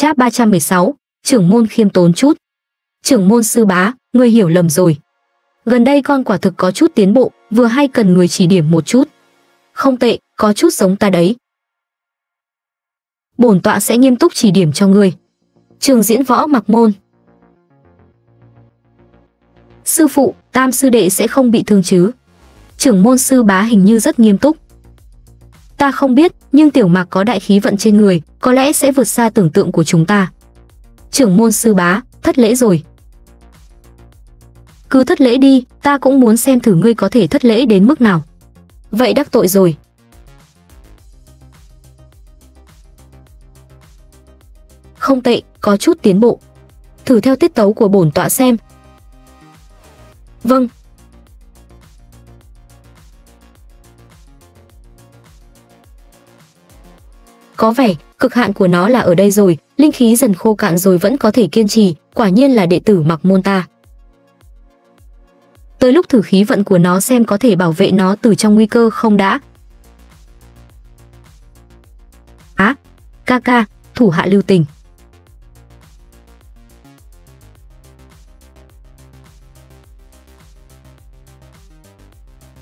Cháp 316, trưởng môn khiêm tốn chút. Trưởng môn sư bá, ngươi hiểu lầm rồi. Gần đây con quả thực có chút tiến bộ, vừa hay cần người chỉ điểm một chút. Không tệ, có chút giống ta đấy. Bổn tọa sẽ nghiêm túc chỉ điểm cho ngươi. Trường Diễn Võ Mặc Môn. Sư phụ, Tam sư đệ sẽ không bị thương chứ? Trưởng môn sư bá hình như rất nghiêm túc. Ta không biết, nhưng Tiểu Mạc có đại khí vận trên người, có lẽ sẽ vượt xa tưởng tượng của chúng ta. Trưởng môn sư bá, thất lễ rồi. Cứ thất lễ đi, ta cũng muốn xem thử ngươi có thể thất lễ đến mức nào. Vậy đắc tội rồi. Không tệ, có chút tiến bộ. Thử theo tiết tấu của bổn tọa xem. Vâng. Có vẻ, cực hạn của nó là ở đây rồi, linh khí dần khô cạn rồi vẫn có thể kiên trì, quả nhiên là đệ tử Mặc Môn ta. Tới lúc thử khí vận của nó xem có thể bảo vệ nó từ trong nguy cơ không đã. Á, ca ca, thủ hạ lưu tình.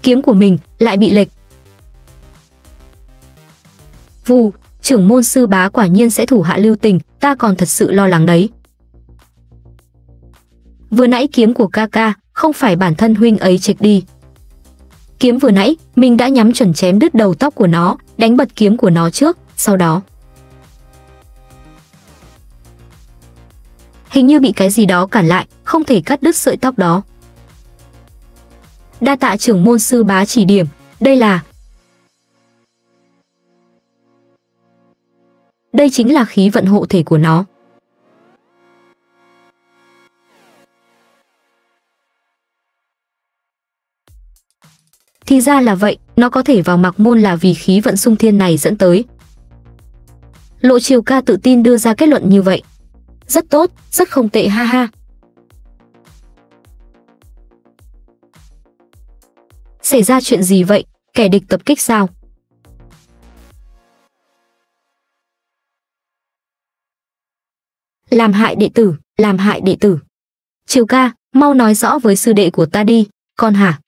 Kiếm của mình lại bị lệch. Vù, trưởng môn sư bá quả nhiên sẽ thủ hạ lưu tình, ta còn thật sự lo lắng đấy. Vừa nãy kiếm của ca ca, không phải bản thân huynh ấy chệch đi. Kiếm vừa nãy, mình đã nhắm chuẩn chém đứt đầu tóc của nó, đánh bật kiếm của nó trước, sau đó. Hình như bị cái gì đó cản lại, không thể cắt đứt sợi tóc đó. Đa tạ trưởng môn sư bá chỉ điểm, đây là... Đây chính là khí vận hộ thể của nó. Thì ra là vậy, nó có thể vào Mặc Môn là vì khí vận xung thiên này dẫn tới. Lộ Triều Ca tự tin đưa ra kết luận như vậy. Rất tốt, rất không tệ ha ha. Xảy ra chuyện gì vậy? Kẻ địch tập kích sao? Làm hại đệ tử, làm hại đệ tử. Triều Ca, mau nói rõ với sư đệ của ta đi, con hả?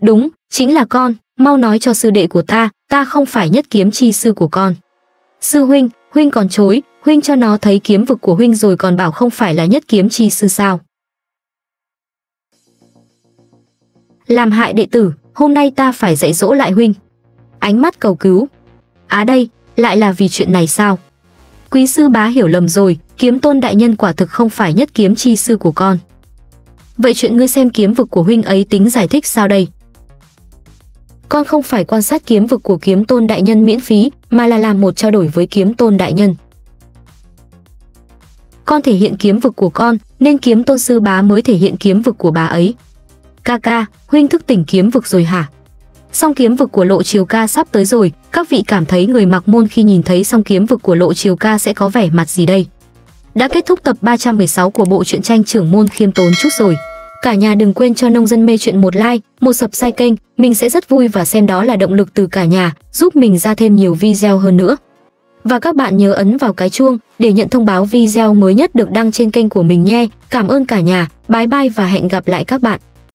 Đúng, chính là con, mau nói cho sư đệ của ta, ta không phải nhất kiếm chi sư của con. Sư huynh, huynh còn chối, huynh cho nó thấy kiếm vực của huynh rồi còn bảo không phải là nhất kiếm chi sư sao? Làm hại đệ tử, hôm nay ta phải dạy dỗ lại huynh. Ánh mắt cầu cứu. Á đây, lại là vì chuyện này sao? Quý sư bá hiểu lầm rồi, kiếm tôn đại nhân quả thực không phải nhất kiếm chi sư của con. Vậy chuyện ngươi xem kiếm vực của huynh ấy tính giải thích sao đây? Con không phải quan sát kiếm vực của kiếm tôn đại nhân miễn phí, mà là làm một trao đổi với kiếm tôn đại nhân. Con thể hiện kiếm vực của con, nên kiếm tôn sư bá mới thể hiện kiếm vực của bà ấy. Ca ca, huynh thức tỉnh kiếm vực rồi hả? Song kiếm vực của Lộ Triều Ca sắp tới rồi, các vị cảm thấy người Mặc Môn khi nhìn thấy song kiếm vực của Lộ Triều Ca sẽ có vẻ mặt gì đây? Đã kết thúc tập 316 của bộ truyện tranh Trưởng Môn Khiêm Tốn Chút rồi. Cả nhà đừng quên cho Nông Dân Mê Chuyện một like, một subscribe kênh, mình sẽ rất vui và xem đó là động lực từ cả nhà, giúp mình ra thêm nhiều video hơn nữa. Và các bạn nhớ ấn vào cái chuông để nhận thông báo video mới nhất được đăng trên kênh của mình nhé. Cảm ơn cả nhà, bye bye và hẹn gặp lại các bạn.